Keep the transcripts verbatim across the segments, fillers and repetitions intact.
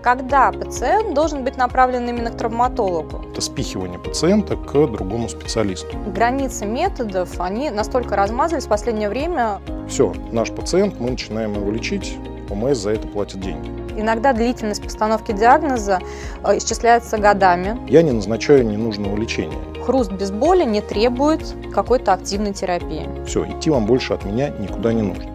Когда пациент должен быть направлен именно к травматологу? Это спихивание пациента к другому специалисту. Границы методов, они настолько размазались в последнее время. Все, наш пациент, мы начинаем его лечить, О М С за это платит деньги. Иногда длительность постановки диагноза исчисляется годами. Я не назначаю ненужного лечения. Хруст без боли не требует какой-то активной терапии. Все, идти вам больше от меня никуда не нужно.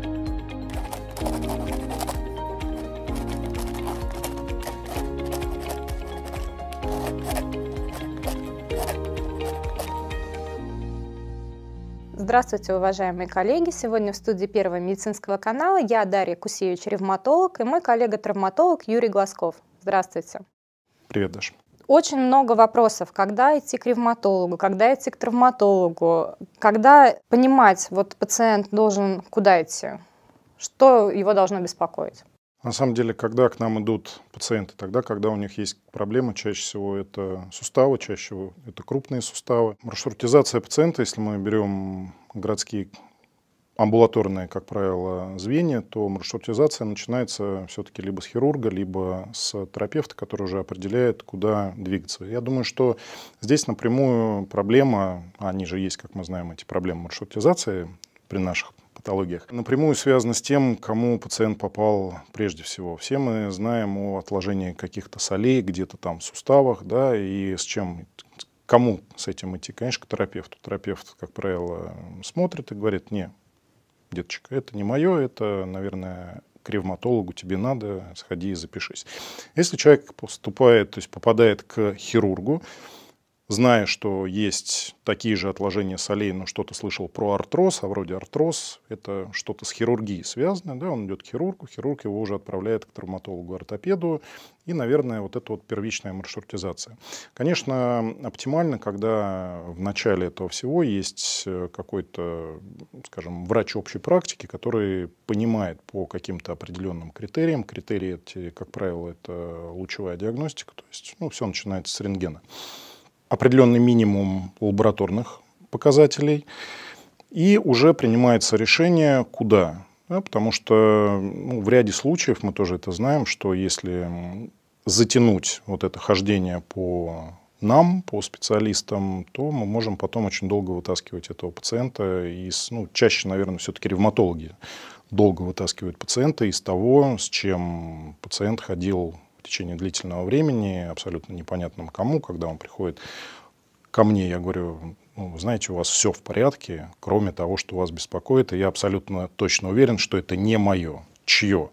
Здравствуйте, уважаемые коллеги! Сегодня в студии Первого медицинского канала я, Дарья Кусевич, ревматолог, и мой коллега-травматолог Юрий Глазков. Здравствуйте! Привет, Даша! Очень много вопросов, когда идти к ревматологу, когда идти к травматологу, когда понимать, вот пациент должен куда идти, что его должно беспокоить. На самом деле, когда к нам идут пациенты, тогда, когда у них есть проблемы, чаще всего это суставы, чаще всего это крупные суставы. Маршрутизация пациента, если мы берем городские амбулаторные, как правило, звенья, то маршрутизация начинается все-таки либо с хирурга, либо с терапевта, который уже определяет, куда двигаться. Я думаю, что здесь напрямую проблема, они же есть, как мы знаем, эти проблемы маршрутизации при наших патологиях, напрямую связано с тем, кому пациент попал прежде всего. Все мы знаем о отложении каких-то солей где-то там в суставах, да, и с чем, кому с этим идти? Конечно, к терапевту. Терапевт, как правило, смотрит и говорит: не, деточек, это не мое, это, наверное, к ревматологу тебе надо, сходи и запишись. Если человек поступает, то есть попадает к хирургу, зная, что есть такие же отложения солей, но что-то слышал про артроз, а вроде артроз – это что-то с хирургией связано, да, он идет к хирургу, хирург его уже отправляет к травматологу-ортопеду, и, наверное, вот это вот первичная маршрутизация. Конечно, оптимально, когда в начале этого всего есть какой-то, скажем, врач общей практики, который понимает по каким-то определенным критериям, критерии эти, как правило, это лучевая диагностика, то есть, ну, все начинается с рентгена. Определенный минимум лабораторных показателей, и уже принимается решение, куда. Да, потому что, ну, в ряде случаев, мы тоже это знаем, что если затянуть вот это хождение по нам, по специалистам, то мы можем потом очень долго вытаскивать этого пациента из, ну, чаще, наверное, все-таки ревматологи долго вытаскивают пациента из того, с чем пациент ходил в течение длительного времени, абсолютно непонятным кому, когда он приходит ко мне, я говорю: ну, вы знаете, у вас все в порядке, кроме того, что вас беспокоит, и я абсолютно точно уверен, что это не мое. Чье?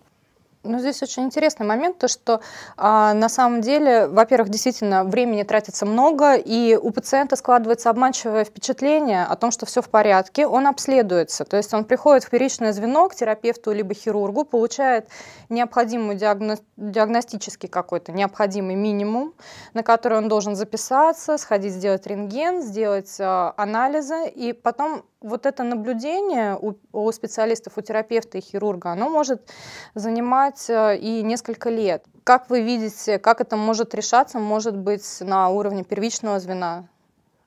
Ну, здесь очень интересный момент, то что а, на самом деле, во-первых, действительно времени тратится много, и у пациента складывается обманчивое впечатление о том, что все в порядке, он обследуется, то есть он приходит в первичное звено к терапевту либо хирургу, получает необходимый диагно... диагностический какой-то необходимый минимум, на который он должен записаться, сходить сделать рентген, сделать а, анализы, и потом вот это наблюдение у, у специалистов, у терапевта и хирурга, оно может занимать и несколько лет. Как вы видите, как это может решаться, может быть, на уровне первичного звена,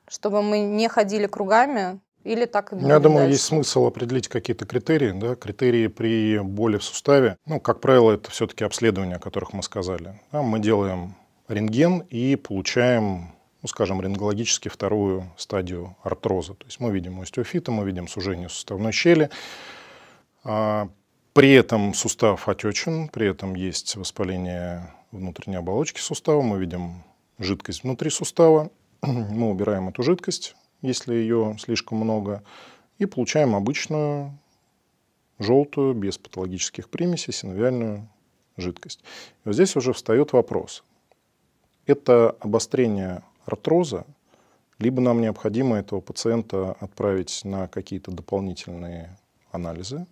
чтобы мы не ходили кругами или так и думали? Я думаю, дальше есть смысл определить какие-то критерии, да, критерии при боли в суставе. Ну, как правило, это все-таки обследования, о которых мы сказали. Да, мы делаем рентген и получаем, ну, скажем, рентгенологически вторую стадию артроза. То есть мы видим остеофита, мы видим сужение суставной щели. А при этом сустав отечен, при этом есть воспаление внутренней оболочки сустава, мы видим жидкость внутри сустава, мы убираем эту жидкость, если ее слишком много, и получаем обычную, желтую, без патологических примесей, синовиальную жидкость. И вот здесь уже встает вопрос. Это обострение артроза, либо нам необходимо этого пациента отправить на какие-то дополнительные анализы,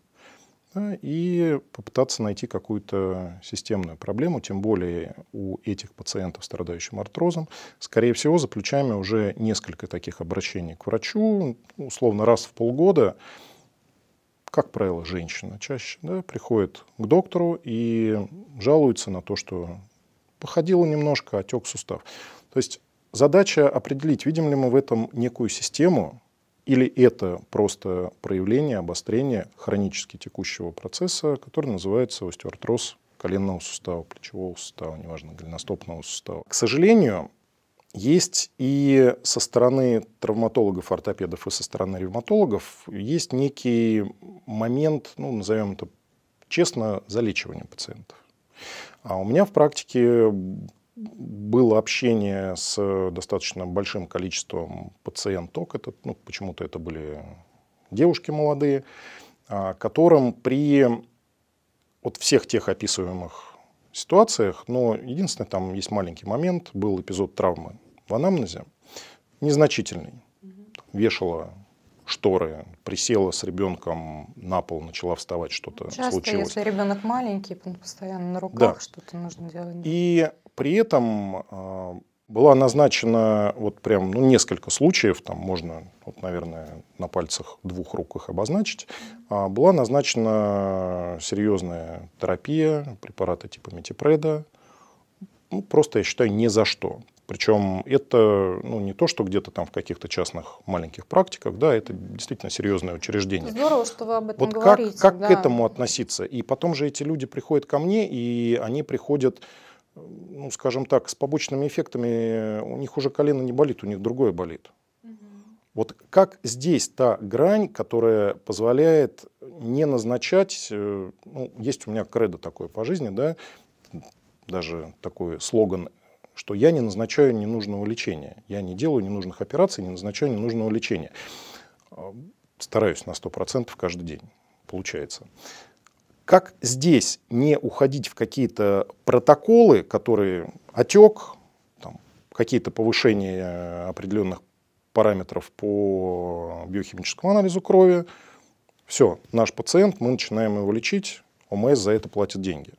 да, и попытаться найти какую-то системную проблему, тем более у этих пациентов, страдающих артрозом, скорее всего, за плечами уже несколько таких обращений к врачу, условно раз в полгода, как правило, женщина чаще, да, приходит к доктору и жалуется на то, что походила немножко, отек сустав. То есть задача определить, видим ли мы в этом некую систему, или это просто проявление, обострение хронически текущего процесса, который называется остеоартроз коленного сустава, плечевого сустава, неважно, голеностопного сустава. К сожалению, есть и со стороны травматологов, ортопедов, и со стороны ревматологов есть некий момент, ну, назовем это честно, залечивания пациентов. А у меня в практике было общение с достаточно большим количеством пациенток, это, ну, почему-то это были девушки молодые, которым при вот всех тех описываемых ситуациях, но единственное, там есть маленький момент, был эпизод травмы в анамнезе, незначительный. Вешала шторы, присела с ребенком на пол, начала вставать, что-то случилось. Часто, если ребенок маленький, он постоянно на руках, да, что-то нужно делать. И при этом была назначена вот прям, ну, несколько случаев, там можно, вот, наверное, на пальцах двух рук их обозначить, была назначена серьезная терапия, препараты типа метипреда, ну, просто, я считаю, ни за что. Причем это, ну, не то, что где-то там в каких-то частных маленьких практиках, да, это действительно серьезное учреждение. Здорово, что вы об этом вот говорите. Как, как да. к этому относиться? И потом же эти люди приходят ко мне, и они приходят, ну, скажем так, с побочными эффектами. У них уже колено не болит, у них другое болит. Угу. Вот как здесь та грань, которая позволяет не назначать, ну, есть у меня кредо такое по жизни, да, даже такой слоган, что я не назначаю ненужного лечения. Я не делаю ненужных операций, не назначаю ненужного лечения. Стараюсь на сто процентов каждый день. Получается. Как здесь не уходить в какие-то протоколы, которые отек, какие-то повышения определенных параметров по биохимическому анализу крови. Все, наш пациент, мы начинаем его лечить, ОМС за это платит деньги.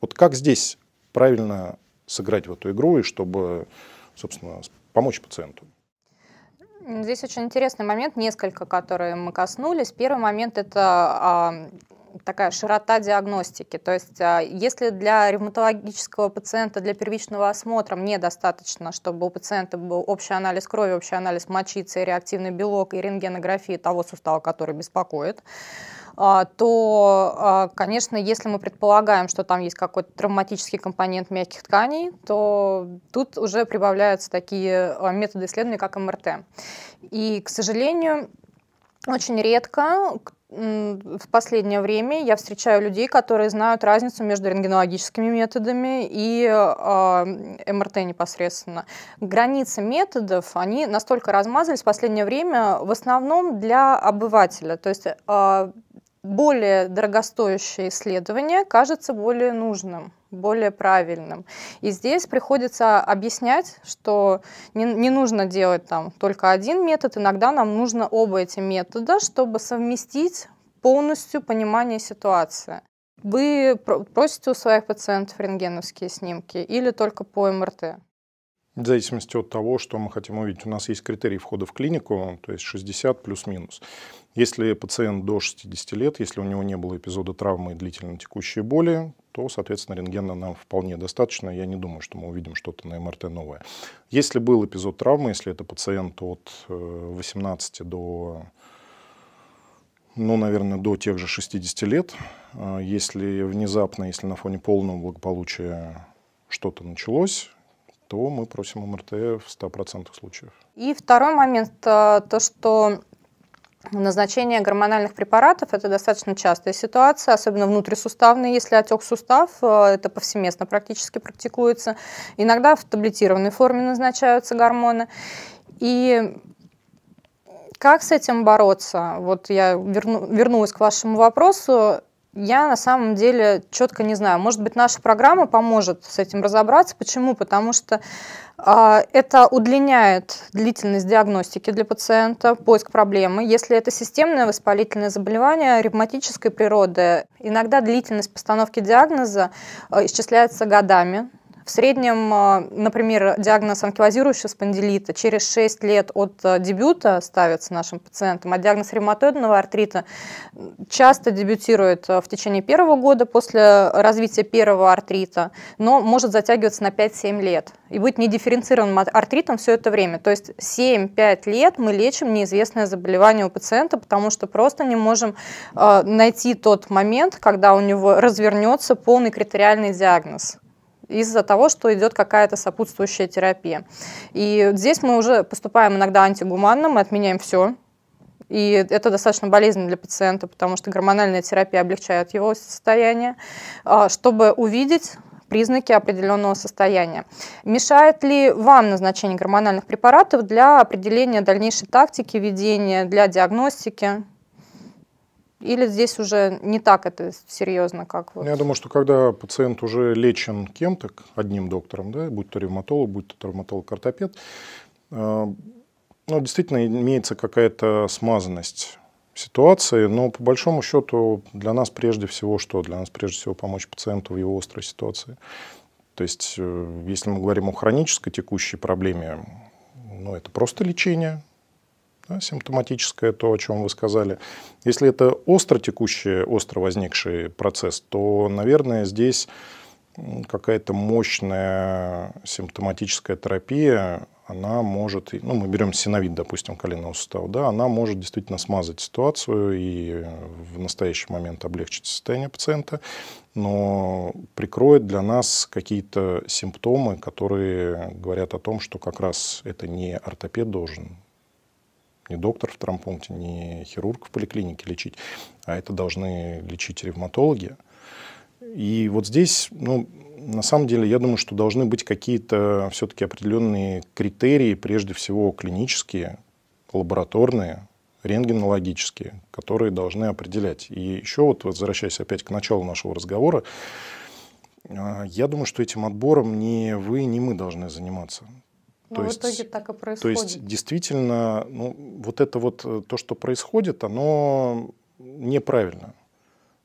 Вот как здесь правильно сыграть в эту игру и чтобы, собственно, помочь пациенту? Здесь очень интересный момент, несколько, которые мы коснулись. Первый момент – это такая широта диагностики. То есть, если для ревматологического пациента, для первичного осмотра мне достаточно, чтобы у пациента был общий анализ крови, общий анализ мочи, реактивный белок и рентгенография того сустава, который беспокоит, то, конечно, если мы предполагаем, что там есть какой-то травматический компонент мягких тканей, то тут уже прибавляются такие методы исследования, как МРТ. И, к сожалению, очень редко в последнее время я встречаю людей, которые знают разницу между рентгенологическими методами и э, МРТ непосредственно. Границы методов, они настолько размазались в последнее время, в основном для обывателя. То есть э, более дорогостоящее исследование кажется более нужным, более правильным. И здесь приходится объяснять, что не, не нужно делать там только один метод, иногда нам нужно оба эти метода, чтобы совместить полностью понимание ситуации. Вы просите у своих пациентов рентгеновские снимки или только по МРТ? В зависимости от того, что мы хотим увидеть. У нас есть критерий входа в клинику, то есть шестьдесят плюс-минус. Если пациент до шестидесяти лет, если у него не было эпизода травмы и длительной текущей боли, то, соответственно, рентгена нам вполне достаточно. Я не думаю, что мы увидим что-то на МРТ новое. Если был эпизод травмы, если это пациент от восемнадцати до, ну, наверное, до тех же шестидесяти лет, если внезапно, если на фоне полного благополучия что-то началось, то мы просим МРТ в ста процентах случаев. И второй момент, то, что назначение гормональных препаратов – это достаточно частая ситуация, особенно внутрисуставные, если отек сустав, это повсеместно практически практикуется. Иногда в таблетированной форме назначаются гормоны. И как с этим бороться? Вот я верну, вернулась к вашему вопросу. Я на самом деле четко не знаю. Может быть, наша программа поможет с этим разобраться. Почему? Потому что э, это удлиняет длительность диагностики для пациента, поиск проблемы. Если это системное воспалительное заболевание ревматической природы, иногда длительность постановки диагноза э, исчисляется годами. В среднем, например, диагноз анкилозирующего спондилита через шесть лет от дебюта ставится нашим пациентам, а диагноз ревматоидного артрита часто дебютирует в течение первого года после развития первого артрита, но может затягиваться на пять-семь лет и быть недифференцированным артритом все это время. То есть семь-пять лет мы лечим неизвестное заболевание у пациента, потому что просто не можем найти тот момент, когда у него развернется полный критериальный диагноз из-за того, что идет какая-то сопутствующая терапия. И здесь мы уже поступаем иногда антигуманно, мы отменяем все. И это достаточно болезненно для пациента, потому что гормональная терапия облегчает его состояние, чтобы увидеть признаки определенного состояния. Мешает ли вам назначение гормональных препаратов для определения дальнейшей тактики ведения, для диагностики? Или здесь уже не так это серьезно, как вы? Вот? Я думаю, что когда пациент уже лечен кем-то, одним доктором, да, будь то ревматолог, будь то травматолог-ортопед, э, ну, действительно имеется какая-то смазанность ситуации, но по большому счету для нас прежде всего что? Для нас прежде всего помочь пациенту в его острой ситуации. То есть, э, если мы говорим о хронической текущей проблеме, ну, это просто лечение. Да, симптоматическое, то, о чем вы сказали. Если это остро текущий, остро возникший процесс, то, наверное, здесь какая-то мощная симптоматическая терапия, она может, ну, мы берем синовит, допустим, коленного сустава, да, она может действительно смазать ситуацию и в настоящий момент облегчить состояние пациента, но прикроет для нас какие-то симптомы, которые говорят о том, что как раз это не ортопед должен, не доктор в травмпункте, не хирург в поликлинике лечить, а это должны лечить ревматологи. И вот здесь, ну, на самом деле, я думаю, что должны быть какие-то все-таки определенные критерии, прежде всего клинические, лабораторные, рентгенологические, которые должны определять. И еще вот, возвращаясь опять к началу нашего разговора, я думаю, что этим отбором не вы, не мы должны заниматься. То есть, в итоге так и происходит. То есть, действительно, ну, вот это вот, то, что происходит, оно неправильно.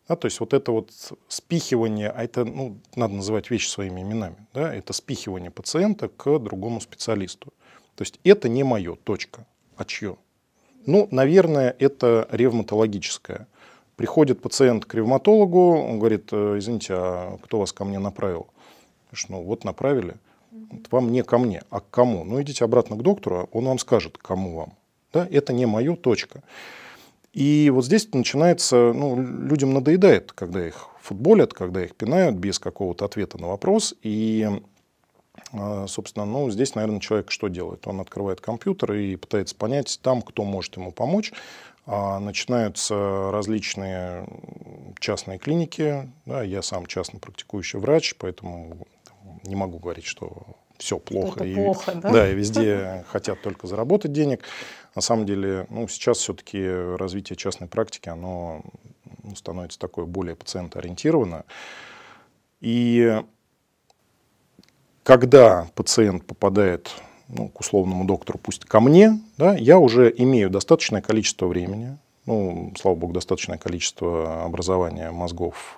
Да, то есть, вот это вот спихивание, а это, ну, надо называть вещи своими именами, да, это спихивание пациента к другому специалисту. То есть, это не мое, точка. А чье? Ну, наверное, это ревматологическое. Приходит пациент к ревматологу, он говорит: извините, а кто вас ко мне направил? Ну, вот направили. Вам не ко мне, а к кому? Ну, идите обратно к доктору, он вам скажет, кому вам. Да? Это не мое, точка. И вот здесь начинается, ну, людям надоедает, когда их футболят, когда их пинают без какого-то ответа на вопрос. И, собственно, ну, здесь, наверное, человек что делает? Он открывает компьютер и пытается понять там, кто может ему помочь. Начинаются различные частные клиники. Да? Я сам частно практикующий врач, поэтому не могу говорить, что все плохо, и, плохо да? Да, и везде хотят только заработать денег. На самом деле, ну, сейчас все-таки развитие частной практики, оно становится такое более пациентоориентированное. И когда пациент попадает, ну, к условному доктору, пусть ко мне, да, я уже имею достаточное количество времени, ну, слава богу, достаточное количество образования мозгов,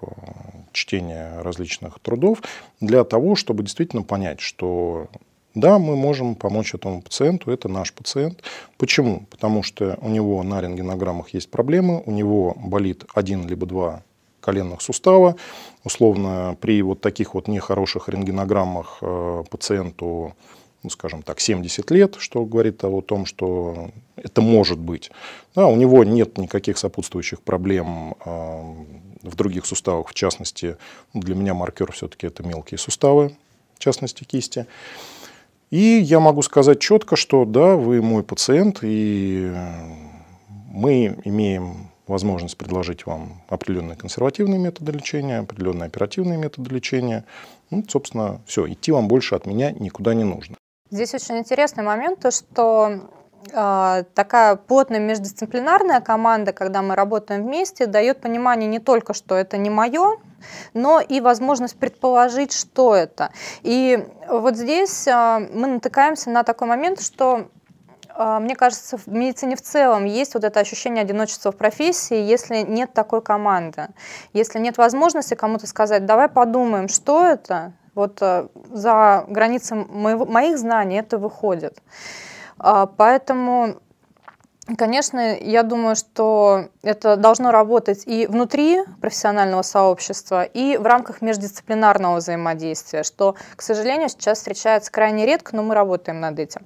чтения различных трудов для того, чтобы действительно понять, что да, мы можем помочь этому пациенту, это наш пациент. Почему? Потому что у него на рентгенограммах есть проблемы, у него болит один либо два коленных сустава. Условно, при вот таких вот нехороших рентгенограммах пациенту, ну, скажем так, семьдесят лет, что говорит о том, что это может быть. Да, у него нет никаких сопутствующих проблем э, в других суставах, в частности, ну, для меня маркер все-таки это мелкие суставы, в частности, кисти. И я могу сказать четко, что да, вы мой пациент, и мы имеем возможность предложить вам определенные консервативные методы лечения, определенные оперативные методы лечения. Ну, собственно, все, идти вам больше от меня никуда не нужно. Здесь очень интересный момент, то что э, такая плотная междисциплинарная команда, когда мы работаем вместе, дает понимание не только, что это не мое, но и возможность предположить, что это. И вот здесь э, мы натыкаемся на такой момент, что, э, мне кажется, в медицине в целом есть вот это ощущение одиночества в профессии, если нет такой команды, если нет возможности кому-то сказать, давай подумаем, что это, Вот за границы моего, моих знаний это выходит. Поэтому, конечно, я думаю, что это должно работать и внутри профессионального сообщества, и в рамках междисциплинарного взаимодействия, что, к сожалению, сейчас встречается крайне редко, но мы работаем над этим.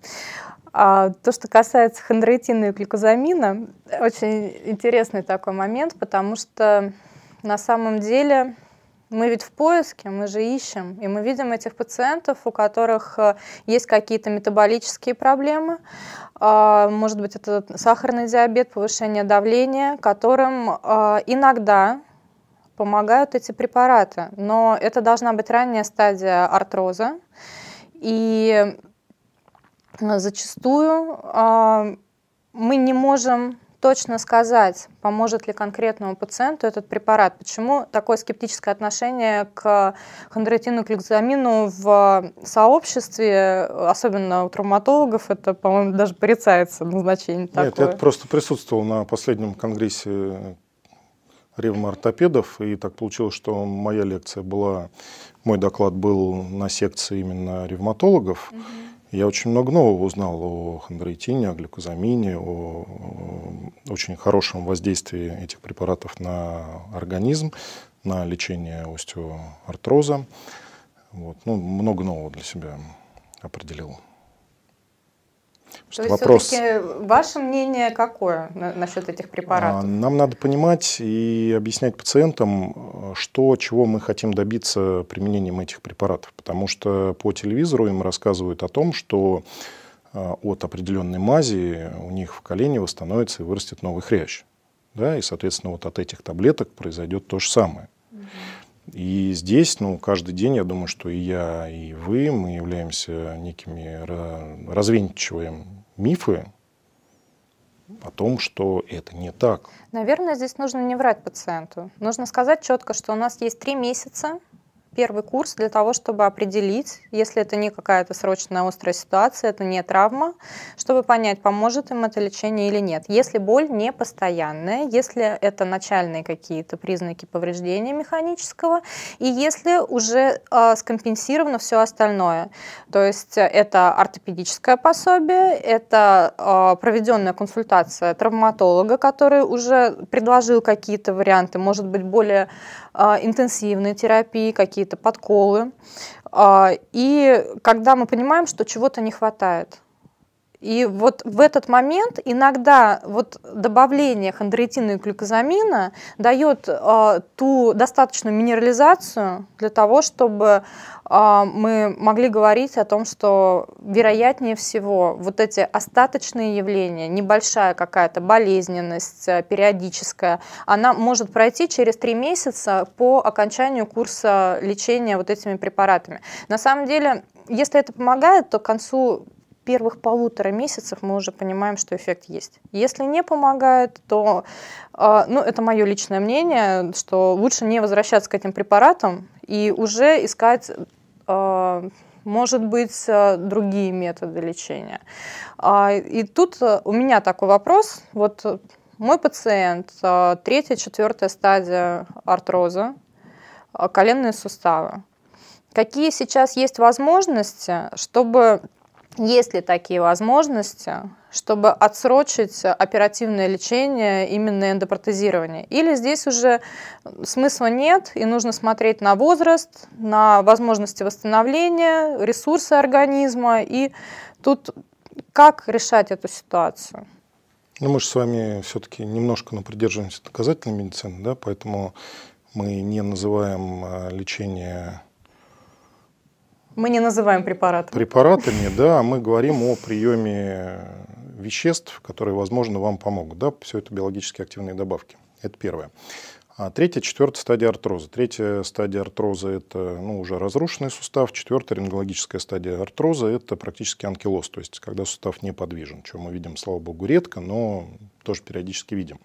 А то, что касается хондроитина и глюкозамина, очень интересный такой момент, потому что на самом деле мы ведь в поиске, мы же ищем, и мы видим этих пациентов, у которых есть какие-то метаболические проблемы, может быть, это сахарный диабет, повышение давления, которым иногда помогают эти препараты, но это должна быть ранняя стадия артроза, и зачастую э, мы не можем точно сказать, поможет ли конкретному пациенту этот препарат. Почему такое скептическое отношение к хондроитину и гликозамину в сообществе, особенно у травматологов, это, по-моему, даже порицается назначение такое. Нет, я просто присутствовал на последнем конгрессе ревмоортопедов, и так получилось, что моя лекция была, мой доклад был на секции именно ревматологов. Угу. Я очень много нового узнал о хондроитине, о глюкозамине, о очень хорошем воздействии этих препаратов на организм, на лечение остеоартроза. Вот. Ну, много нового для себя определил. То есть вопрос... Ваше мнение какое насчет этих препаратов? Нам надо понимать и объяснять пациентам, что, чего мы хотим добиться применением этих препаратов. Потому что по телевизору им рассказывают о том, что от определенной мази у них в колене восстановится и вырастет новый хрящ. Да? И, соответственно, вот от этих таблеток произойдет то же самое. Угу. И здесь, ну, каждый день, я думаю, что и я, и вы, мы являемся некими, развенчиваем мифы о том, что это не так. Наверное, здесь нужно не врать пациенту. Нужно сказать четко, что у нас есть три месяца, первый курс, для того, чтобы определить, если это не какая-то срочная острая ситуация, это не травма, чтобы понять, поможет им это лечение или нет. Если боль не постоянная, если это начальные какие-то признаки повреждения механического, и если уже э, скомпенсировано все остальное. То есть это ортопедическое пособие, это э, проведенная консультация травматолога, который уже предложил какие-то варианты, может быть, более э, интенсивной терапии, какие какие-то подколы, и когда мы понимаем, что чего-то не хватает. И вот в этот момент иногда вот добавление хондроитина и глюкозамина дает э, ту достаточную минерализацию для того, чтобы э, мы могли говорить о том, что вероятнее всего вот эти остаточные явления, небольшая какая-то болезненность периодическая, она может пройти через три месяца по окончанию курса лечения вот этими препаратами. На самом деле, если это помогает, то к концу первых полутора месяцев мы уже понимаем, что эффект есть. Если не помогает, то, ну, это мое личное мнение, что лучше не возвращаться к этим препаратам и уже искать, может быть, другие методы лечения. И тут у меня такой вопрос. Вот мой пациент, третья, четвертая стадия артроза, коленные суставы. Какие сейчас есть возможности, чтобы... Есть ли такие возможности, чтобы отсрочить оперативное лечение, именно эндопротезирование? Или здесь уже смысла нет, и нужно смотреть на возраст, на возможности восстановления, ресурсы организма, и тут как решать эту ситуацию? Ну, мы же с вами все-таки немножко ну, придерживаемся доказательной медицины, да? Поэтому мы не называем лечение... Мы не называем препаратами. Препаратами, да, мы говорим о приеме веществ, которые, возможно, вам помогут. Да, все это биологически активные добавки. Это первое. А третья, четвертая стадия артроза. Третья стадия артроза – это ну, уже разрушенный сустав. Четвертая рингологическая стадия артроза – это практически анкилоз, то есть когда сустав неподвижен, чего мы видим, слава богу, редко, но тоже периодически видим.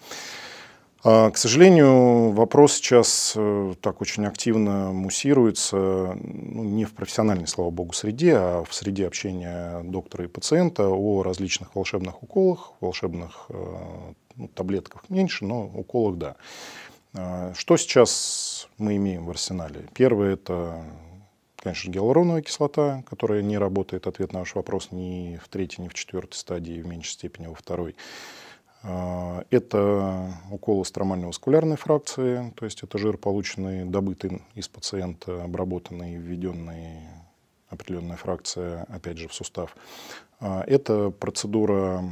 К сожалению, вопрос сейчас так очень активно муссируется, ну, не в профессиональной, слава богу, среде, а в среде общения доктора и пациента о различных волшебных уколах, волшебных ну, таблетках меньше, но уколах да. Что сейчас мы имеем в арсенале? Первое – это конечно, гиалуроновая кислота, которая не работает, ответ на ваш вопрос, ни в третьей, ни в четвертой стадии, в меньшей степени во второй. Это уколы стромально-васкулярной фракции, то есть это жир, полученный, добытый из пациента, обработанный, введенный определенная фракция, опять же, в сустав. Это процедура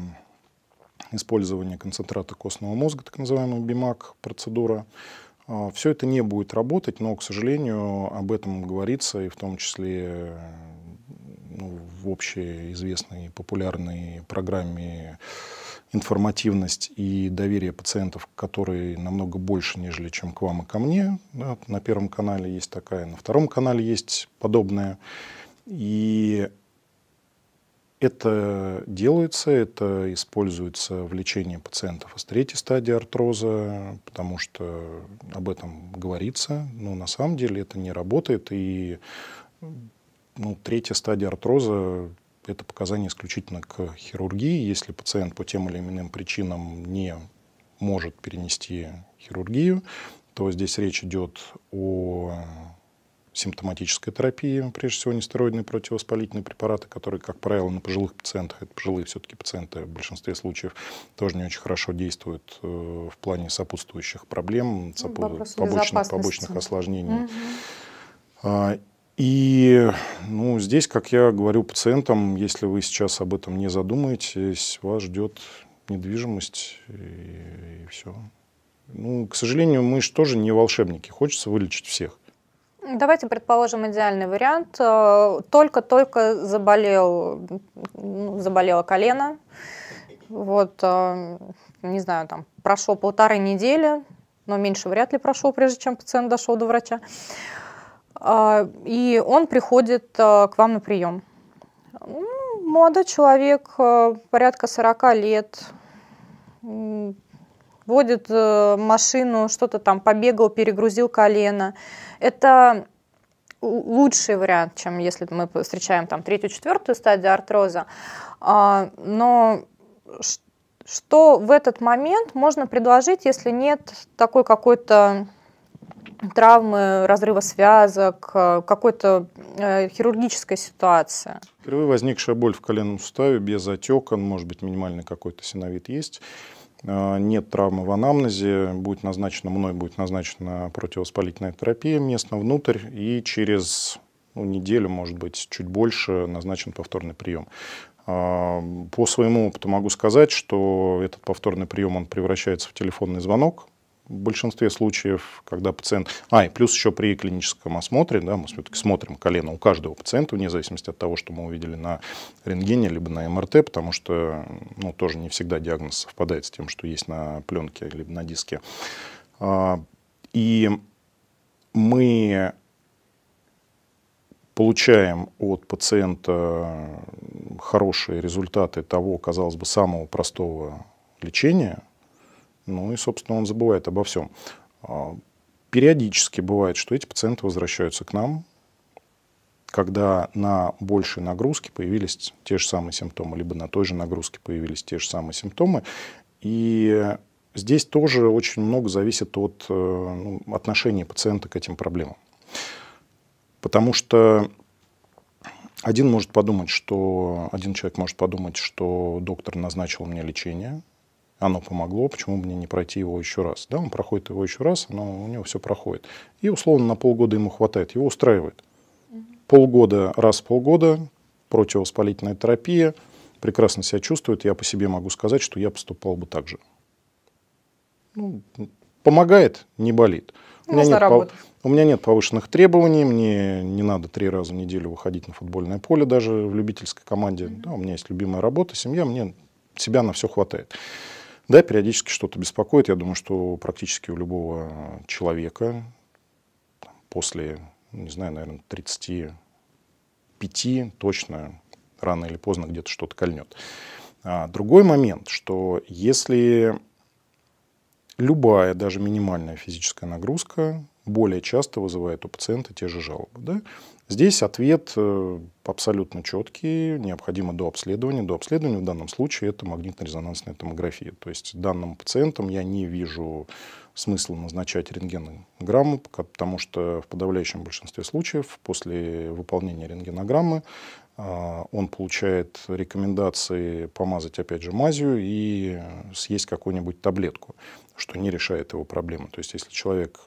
использования концентрата костного мозга, так называемый бимак процедура. Все это не будет работать, но, к сожалению, об этом говорится, и в том числе ну, в общеизвестной популярной программе информативность и доверие пациентов, которые намного больше, нежели чем к вам и ко мне. Да, на Первом канале есть такая, на Втором канале есть подобное. И это делается, это используется в лечении пациентов из третьей стадии артроза, потому что об этом говорится, но на самом деле это не работает. И ну, третья стадия артроза – это показание исключительно к хирургии. Если пациент по тем или иным причинам не может перенести хирургию, то здесь речь идет о симптоматической терапии, прежде всего нестероидные противовоспалительные препараты, которые, как правило, на пожилых пациентах, это пожилые все-таки пациенты в большинстве случаев, тоже не очень хорошо действуют в плане сопутствующих проблем, сопут... побочных, побочных осложнений. Угу. И ну, здесь, как я говорю пациентам, если вы сейчас об этом не задумаетесь, вас ждет недвижимость и, и все. Ну, к сожалению, мы же тоже не волшебники, хочется вылечить всех. Давайте предположим идеальный вариант. Только-только заболел, заболело колено, вот, не знаю, там прошло полторы недели, но меньше вряд ли прошло, прежде чем пациент дошел до врача. И он приходит к вам на прием. Молодой человек, порядка сорока лет, водит машину, что-то там побегал, перегрузил колено. Это лучший вариант, чем если мы встречаем там третью-четвертую стадию артроза. Но что в этот момент можно предложить, если нет такой какой-то травмы, разрыва связок, какой-то хирургической ситуации? Впервые возникшая боль в коленном суставе без отека, может быть, минимальный какой-то синовит есть. Нет травмы в анамнезе, будет назначена мной, будет назначена противовоспалительная терапия местно внутрь, и через ну, неделю, может быть, чуть больше назначен повторный прием. По своему опыту могу сказать, что этот повторный прием он превращается в телефонный звонок. В большинстве случаев, когда пациент... А, и плюс еще при клиническом осмотре, да, мы все-таки смотрим колено у каждого пациента, вне зависимости от того, что мы увидели на рентгене, либо на МРТ, потому что ну, тоже не всегда диагноз совпадает с тем, что есть на пленке, либо на диске. И мы получаем от пациента хорошие результаты того, казалось бы, самого простого лечения. Ну и, собственно, он забывает обо всем. Периодически бывает, что эти пациенты возвращаются к нам, когда на большей нагрузке появились те же самые симптомы, либо на той же нагрузке появились те же самые симптомы. И здесь тоже очень много зависит от ну, отношения пациента к этим проблемам. Потому что один может подумать, что, один человек может подумать, что доктор назначил мне лечение, оно помогло, почему бы мне не пройти его еще раз? Да, он проходит его еще раз, но у него все проходит. И условно на полгода ему хватает, его устраивает. Полгода, раз в полгода, противовоспалительная терапия, прекрасно себя чувствует. Я по себе могу сказать, что я поступал бы так же. Ну, помогает, не болит. У меня, нет, у меня нет повышенных требований, мне не надо три раза в неделю выходить на футбольное поле, даже в любительской команде. Mm-hmm. Да, у меня есть любимая работа, семья, мне себя на все хватает. Да, периодически что-то беспокоит. Я думаю, что практически у любого человека после, не знаю, наверное, тридцати пяти точно рано или поздно где-то что-то кольнет. А другой момент, что если любая, даже минимальная физическая нагрузка более часто вызывает у пациента те же жалобы. Да? Здесь ответ абсолютно четкий, необходимо до обследования. До обследования в данном случае это магнитно-резонансная томография. То есть данным пациентам я не вижу смысла назначать рентгенограмму, потому что в подавляющем большинстве случаев после выполнения рентгенограммы он получает рекомендации помазать опять же мазью и съесть какую-нибудь таблетку, что не решает его проблемы. То есть если человек,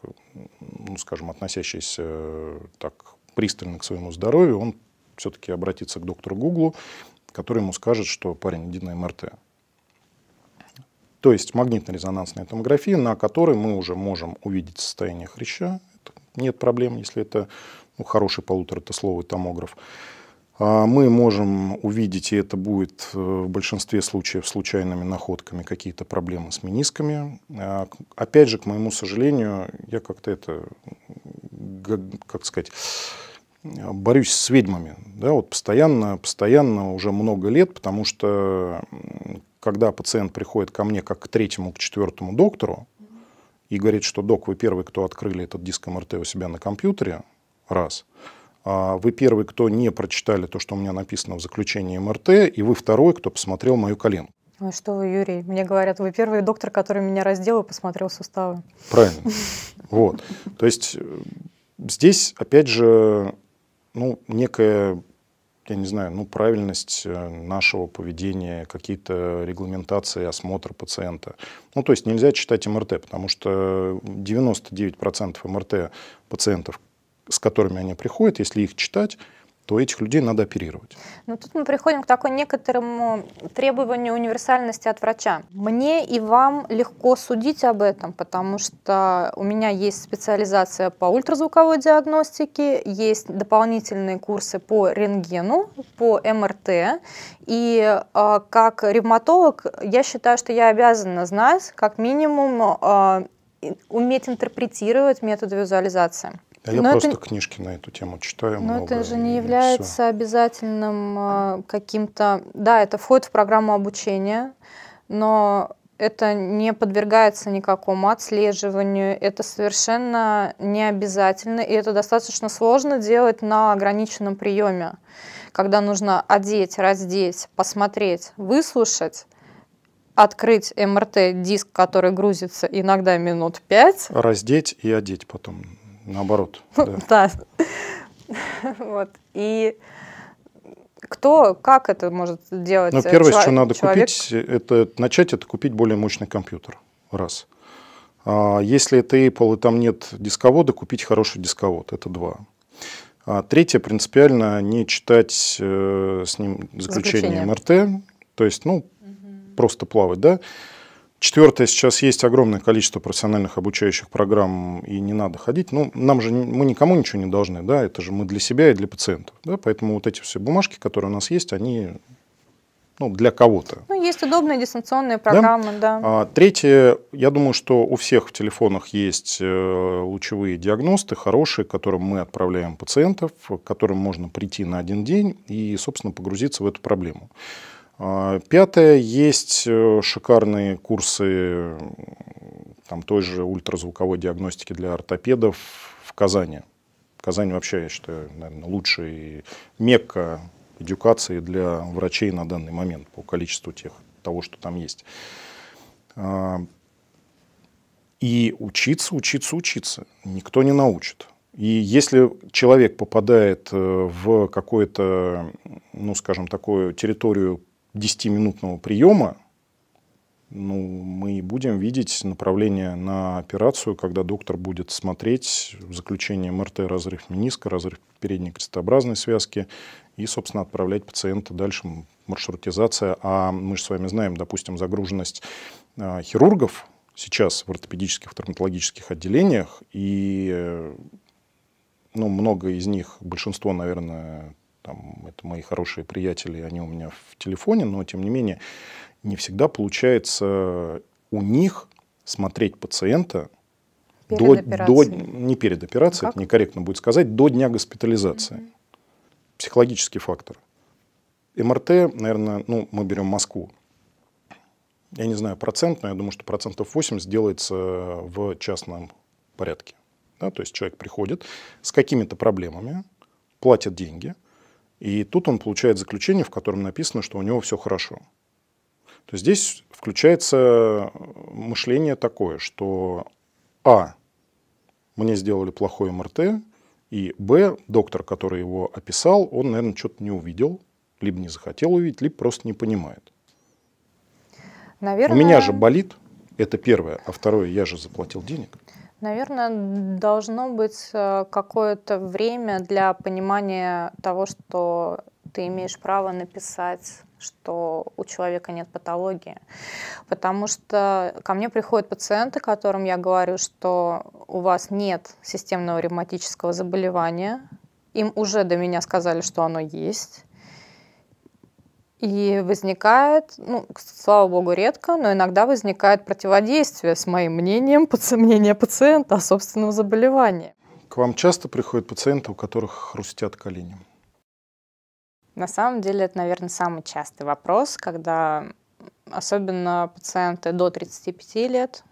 ну, скажем, относящийся так пристально к своему здоровью, он все-таки обратится к доктору Гуглу, который ему скажет, что парень, иди на МРТ. То есть магнитно-резонансная томография, на которой мы уже можем увидеть состояние хряща. Это нет проблем, если это, ну, хороший полуторатословый томограф. Мы можем увидеть, и это будет в большинстве случаев случайными находками, какие-то проблемы с менисками. Опять же, к моему сожалению, я как-то это, как сказать, борюсь с ведьмами. Да, вот постоянно, постоянно уже много лет, потому что когда пациент приходит ко мне как к третьему, к четвертому доктору и говорит, что док, вы первый, кто открыли этот диск МРТ у себя на компьютере, раз. Вы первый, кто не прочитали то, что у меня написано в заключении МРТ, и вы второй, кто посмотрел мою коленку. Ну что вы, Юрий, мне говорят, вы первый доктор, который меня раздел и посмотрел суставы. Правильно. Вот. То есть здесь, опять же, ну, некая, я не знаю, ну, правильность нашего поведения, какие-то регламентации осмотра пациента. Ну, то есть нельзя читать МРТ, потому что девяносто девять процентов МРТ пациентов, с которыми они приходят, если их читать, то этих людей надо оперировать. Но тут мы приходим к такому некоторому требованию универсальности от врача. Мне и вам легко судить об этом, потому что у меня есть специализация по ультразвуковой диагностике, есть дополнительные курсы по рентгену, по МРТ. И э, как ревматолог я считаю, что я обязана знать, как минимум, э, уметь интерпретировать методы визуализации. А я но просто это... книжки на эту тему читаю. Но много, это же не является все. Обязательным каким-то... Да, это входит в программу обучения, но это не подвергается никакому отслеживанию, это совершенно не обязательно, и это достаточно сложно делать на ограниченном приеме, когда нужно одеть, раздеть, посмотреть, выслушать, открыть МРТ-диск, который грузится иногда минут пять. Раздеть и одеть потом. Наоборот. Да. Вот. И кто, как это может делать? Ну, первое, что надо купить, это начать это купить более мощный компьютер. Раз. Если это Apple и там нет дисковода, купить хороший дисковод. Это два. Третье, принципиально не читать с ним заключение МРТ. То есть, ну, просто плавать, да? Четвертое, сейчас есть огромное количество профессиональных обучающих программ, и не надо ходить. Ну, нам же, мы никому ничего не должны, да, это же мы для себя и для пациентов. Да? Поэтому вот эти все бумажки, которые у нас есть, они, ну, для кого-то. Ну, есть удобные дистанционные программы, да. да. А, третье, я думаю, что у всех в телефонах есть лучевые диагносты, хорошие, которым мы отправляем пациентов, к которым можно прийти на один день и, собственно, погрузиться в эту проблему. Пятое, есть шикарные курсы там, той же ультразвуковой диагностики для ортопедов в Казани. Казань вообще, я считаю, наверное, лучший мекка эдукации для врачей на данный момент по количеству тех, того, что там есть. И учиться, учиться, учиться. Никто не научит. И если человек попадает в какую-то, ну, скажем, такую территорию десятиминутного приема, ну, мы будем видеть направление на операцию, когда доктор будет смотреть в заключении МРТ разрыв мениска, разрыв передней крестообразной связки и, собственно, отправлять пациента дальше, маршрутизация. А мы же с вами знаем, допустим, загруженность э, хирургов сейчас в ортопедических, в травматологических отделениях, и э, ну, много из них, большинство, наверное, там, это мои хорошие приятели, они у меня в телефоне, но, тем не менее, не всегда получается у них смотреть пациента до, до, не перед операцией, это некорректно будет сказать, до дня госпитализации. Mm-hmm. Психологический фактор. МРТ, наверное, ну, мы берем Москву. Я не знаю процент, но я думаю, что процентов восемьдесят делается в частном порядке. Да? То есть человек приходит с какими-то проблемами, платит деньги, и тут он получает заключение, в котором написано, что у него все хорошо. То есть здесь включается мышление такое, что А. Мне сделали плохой эм эр тэ. И Б. Доктор, который его описал, он, наверное, что-то не увидел. Либо не захотел увидеть, либо просто не понимает. Наверное... У меня же болит. Это первое. А второе, я же заплатил денег. Наверное, должно быть какое-то время для понимания того, что ты имеешь право написать, что у человека нет патологии. Потому что ко мне приходят пациенты, которым я говорю, что у вас нет системного ревматического заболевания. Им уже до меня сказали, что оно есть. И возникает, ну, слава богу, редко, но иногда возникает противодействие с моим мнением, мнение пациента о собственном заболевании. К вам часто приходят пациенты, у которых хрустят колени? На самом деле это, наверное, самый частый вопрос, когда особенно пациенты до тридцати пяти лет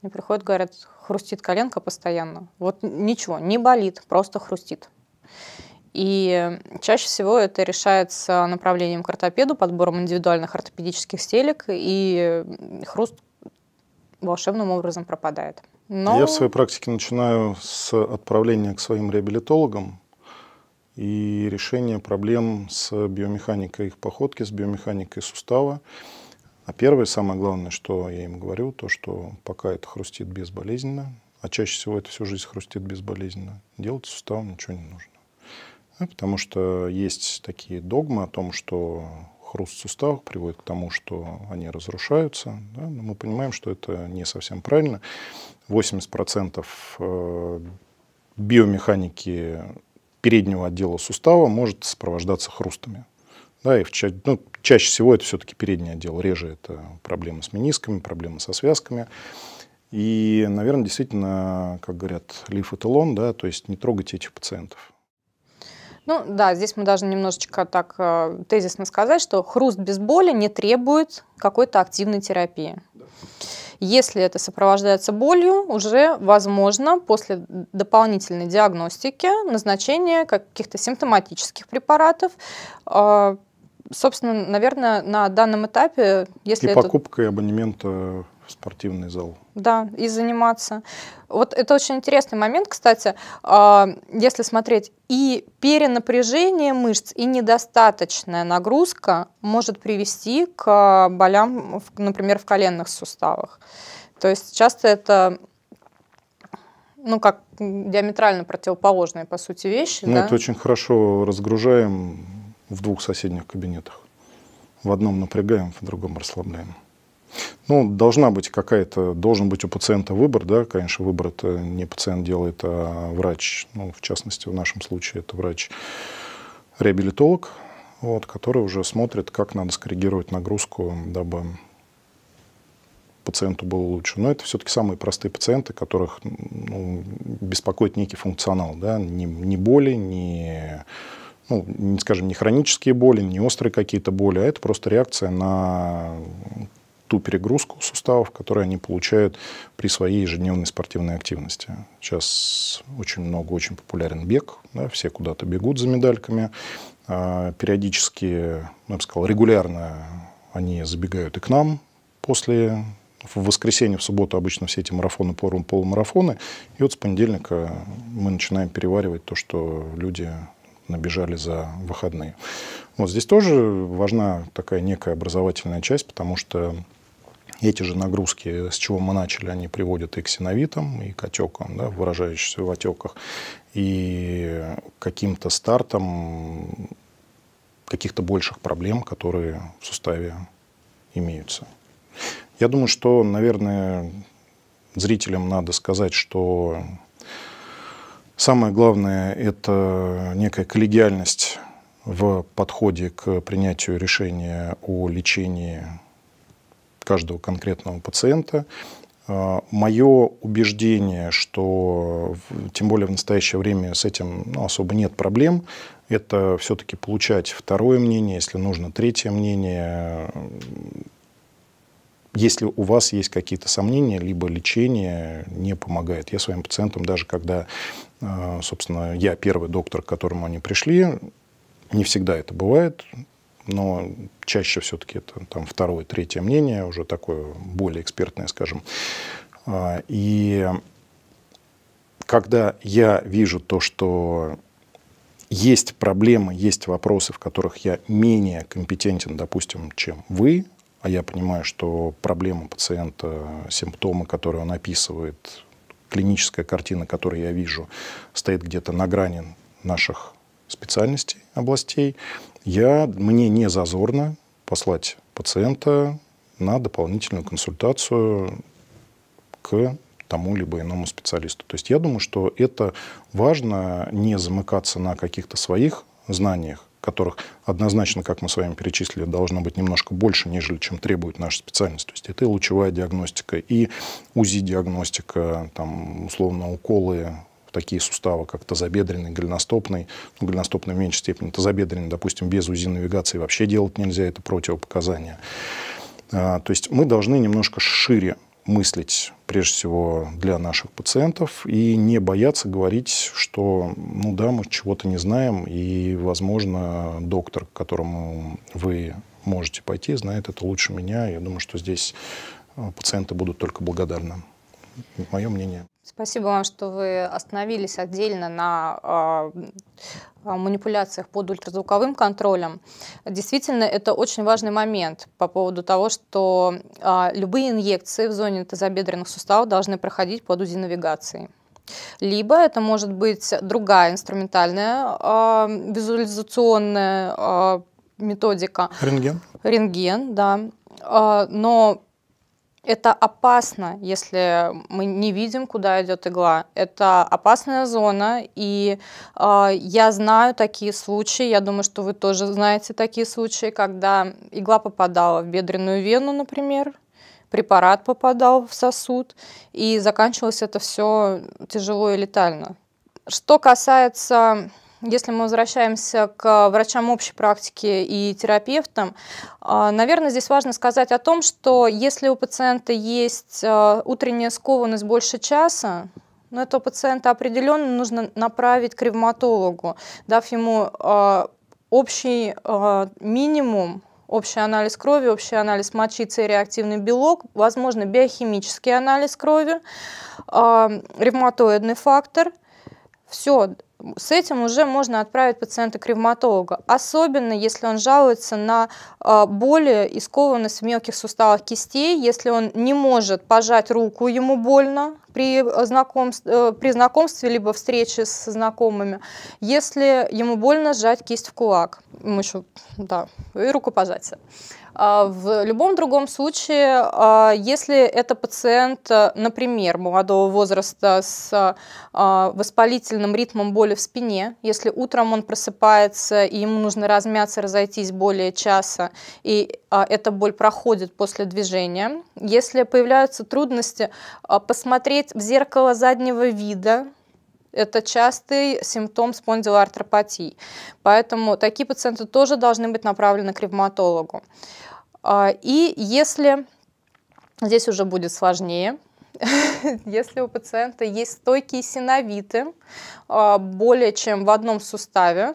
мне приходят, говорят, хрустит коленка постоянно. Вот ничего, не болит, просто хрустит. И чаще всего это решается направлением к ортопеду, подбором индивидуальных ортопедических стелек, и хруст волшебным образом пропадает. Но... Я в своей практике начинаю с отправления к своим реабилитологам и решения проблем с биомеханикой их походки, с биомеханикой сустава. А первое, самое главное, что я им говорю, то, что пока это хрустит безболезненно, а чаще всего это всю жизнь хрустит безболезненно, делать с суставом ничего не нужно. Потому что есть такие догмы о том, что хруст в суставах приводит к тому, что они разрушаются. Да? Но мы понимаем, что это не совсем правильно. восемьдесят процентов биомеханики переднего отдела сустава может сопровождаться хрустами. Да, и в ча... ну, чаще всего это все-таки передний отдел. Реже это проблемы с менисками, проблемы со связками. И, наверное, действительно, как говорят, лиф и лон, да, то есть не трогайте этих пациентов. Ну да, здесь мы должны немножечко так э, тезисно сказать, что хруст без боли не требует какой-то активной терапии. Да. Если это сопровождается болью, уже возможно после дополнительной диагностики назначение каких-то симптоматических препаратов. Э, собственно, наверное, на данном этапе... Если и это... покупка и абонемента... спортивный зал. Да, и заниматься. Вот это очень интересный момент, кстати, если смотреть, и перенапряжение мышц, и недостаточная нагрузка может привести к болям, например, в коленных суставах. То есть часто это, ну, как диаметрально противоположные, по сути, вещи. Мы, да? Это очень хорошо разгружаем в двух соседних кабинетах. В одном напрягаем, в другом расслабляем. Ну, должна быть какая-то, должен быть у пациента выбор, да, конечно, выбор это не пациент делает, а врач, ну, в частности, в нашем случае это врач-реабилитолог, вот, который уже смотрит, как надо скоррегировать нагрузку, дабы пациенту было лучше. Но это все-таки самые простые пациенты, которых, ну, беспокоит некий функционал, да, ни, ни боли, ни... Ну, скажем, не хронические боли, не острые какие-то боли, а это просто реакция на... ту перегрузку суставов, которую они получают при своей ежедневной спортивной активности. Сейчас очень много, очень популярен бег, да, все куда-то бегут за медальками, а периодически, я бы сказал, регулярно они забегают и к нам после, в воскресенье, в субботу обычно все эти марафоны, полумарафоны, и вот с понедельника мы начинаем переваривать то, что люди набежали за выходные. Вот здесь тоже важна такая некая образовательная часть, потому что эти же нагрузки, с чего мы начали, они приводят и к синовитам, и к отекам, да, выражающимся в отеках, и каким-то стартом каких-то больших проблем, которые в суставе имеются. Я думаю, что, наверное, зрителям надо сказать, что самое главное – это некая коллегиальность в подходе к принятию решения о лечении каждого конкретного пациента. Мое убеждение, что тем более в настоящее время с этим, ну, особо нет проблем, это все-таки получать второе мнение, если нужно третье мнение. Если у вас есть какие-то сомнения, либо лечение не помогает. Я своим пациентам, даже когда, собственно, я первый доктор, к которому они пришли, не всегда это бывает, но чаще все-таки это там второе, третье мнение, уже такое более экспертное, скажем. И когда я вижу то, что есть проблемы, есть вопросы, в которых я менее компетентен, допустим, чем вы, а я понимаю, что проблема пациента, симптомы, которые он описывает, клиническая картина, которую я вижу, стоит где-то на грани наших специальностей, областей, я, мне не зазорно послать пациента на дополнительную консультацию к тому либо иному специалисту. То есть я думаю, что это важно, не замыкаться на каких-то своих знаниях, которых однозначно, как мы с вами перечислили, должно быть немножко больше, нежели чем требует наша специальность. То есть это и лучевая диагностика, и УЗИ-диагностика, там, условно, уколы в такие суставы, как тазобедренный, голеностопный, ну, голеностопный в меньшей степени, тазобедренный, допустим, без УЗИ-навигации вообще делать нельзя, это противопоказание. А, то есть мы должны немножко шире мыслить, прежде всего, для наших пациентов и не бояться говорить, что, ну да, мы чего-то не знаем, и, возможно, доктор, к которому вы можете пойти, знает это лучше меня. Я думаю, что здесь пациенты будут только благодарны. Мое мнение. Спасибо вам, что вы остановились отдельно на э, манипуляциях под ультразвуковым контролем. Действительно, это очень важный момент по поводу того, что э, любые инъекции в зоне тазобедренных суставов должны проходить под УЗИ-навигацией. Либо это может быть другая инструментальная э, визуализационная э, методика. Рентген. Рентген, да. Э, но... Это опасно, если мы не видим, куда идет игла. Это опасная зона, и э, я знаю такие случаи, я думаю, что вы тоже знаете такие случаи, когда игла попадала в бедренную вену, например, препарат попадал в сосуд, и заканчивалось это все тяжело и летально. Что касается... Если мы возвращаемся к врачам общей практики и терапевтам, наверное, здесь важно сказать о том, что если у пациента есть утренняя скованность больше часа, но этого пациента определенно нужно направить к ревматологу, дав ему общий минимум, общий анализ крови, общий анализ мочи, С-реактивный белок, возможно, биохимический анализ крови, ревматоидный фактор. Все, с этим уже можно отправить пациента к ревматологу, особенно если он жалуется на боли и скованность в мелких суставах кистей, если он не может пожать руку, ему больно при знакомстве, при знакомстве либо встрече со знакомыми, если ему больно сжать кисть в кулак, ему еще, да, и рукопожатие. В любом другом случае, если это пациент, например, молодого возраста с воспалительным ритмом боли в спине, если утром он просыпается и ему нужно размяться, разойтись более часа, и эта боль проходит после движения, если появляются трудности посмотреть в зеркало заднего вида, это частый симптом спондилоартропатии. Поэтому такие пациенты тоже должны быть направлены к ревматологу. И если, здесь уже будет сложнее, если у пациента есть стойкие синовиты более чем в одном суставе,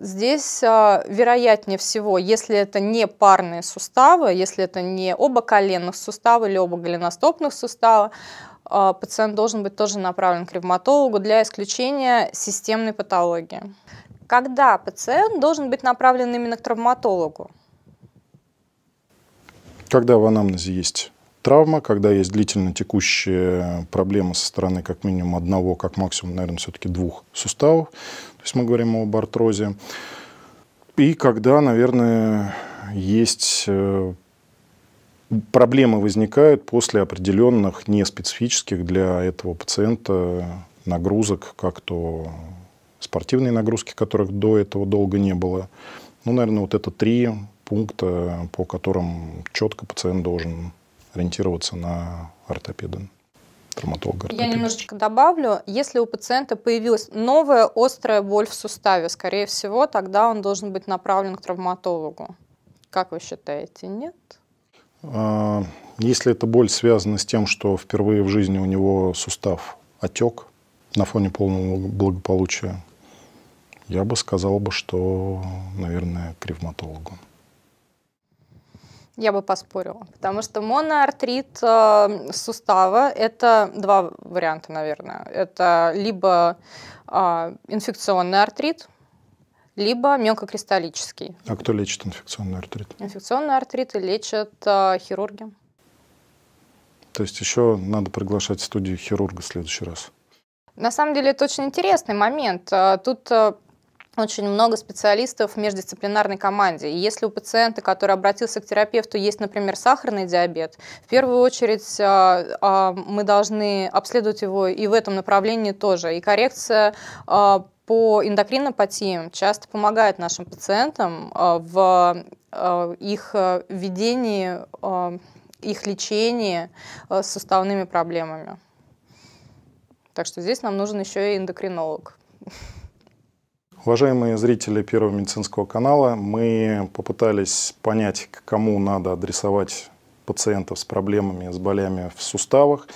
здесь вероятнее всего, если это не парные суставы, если это не оба коленных сустава или оба голеностопных сустава, пациент должен быть тоже направлен к ревматологу для исключения системной патологии. Когда пациент должен быть направлен именно к травматологу? Когда в анамнезе есть травма, когда есть длительно текущие проблемы со стороны как минимум одного, как максимум, наверное, все-таки двух суставов. То есть мы говорим об артрозе. И когда, наверное, есть... Проблемы возникают после определенных неспецифических для этого пациента нагрузок, как то спортивные нагрузки, которых до этого долго не было. Ну, наверное, вот это три пункта, по которым четко пациент должен ориентироваться на ортопеда. Я немножечко добавлю, если у пациента появилась новая острая боль в суставе, скорее всего, тогда он должен быть направлен к травматологу. Как вы считаете, нет? Если эта боль связана с тем, что впервые в жизни у него сустав отек на фоне полного благополучия, я бы сказал, бы, что, наверное, к ревматологу. Я бы поспорила, потому что моноартрит э, сустава – это два варианта, наверное. Это либо э, инфекционный артрит, либо мелкокристаллический. А кто лечит инфекционный артрит? Инфекционный артрит лечат э, хирурги. То есть еще надо приглашать в студию хирурга в следующий раз? На самом деле это очень интересный момент. Тут очень много специалистов в междисциплинарной команде. И если у пациента, который обратился к терапевту, есть, например, сахарный диабет, в первую очередь мы должны обследовать его и в этом направлении тоже. И коррекция по эндокринопатиям часто помогает нашим пациентам в их ведении, их лечении с суставными проблемами. Так что здесь нам нужен еще и эндокринолог. Уважаемые зрители Первого медицинского канала, мы попытались понять, к кому надо адресовать пациентов с проблемами, с болями в суставах.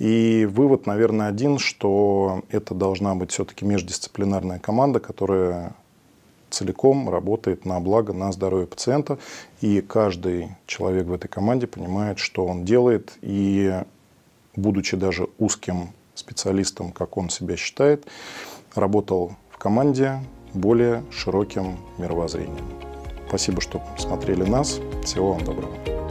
И вывод, наверное, один, что это должна быть все-таки междисциплинарная команда, которая целиком работает на благо, на здоровье пациента. И каждый человек в этой команде понимает, что он делает. И, будучи даже узким специалистом, как он себя считает, работал в команде более широким мировоззрением. Спасибо, что смотрели нас. Всего вам доброго.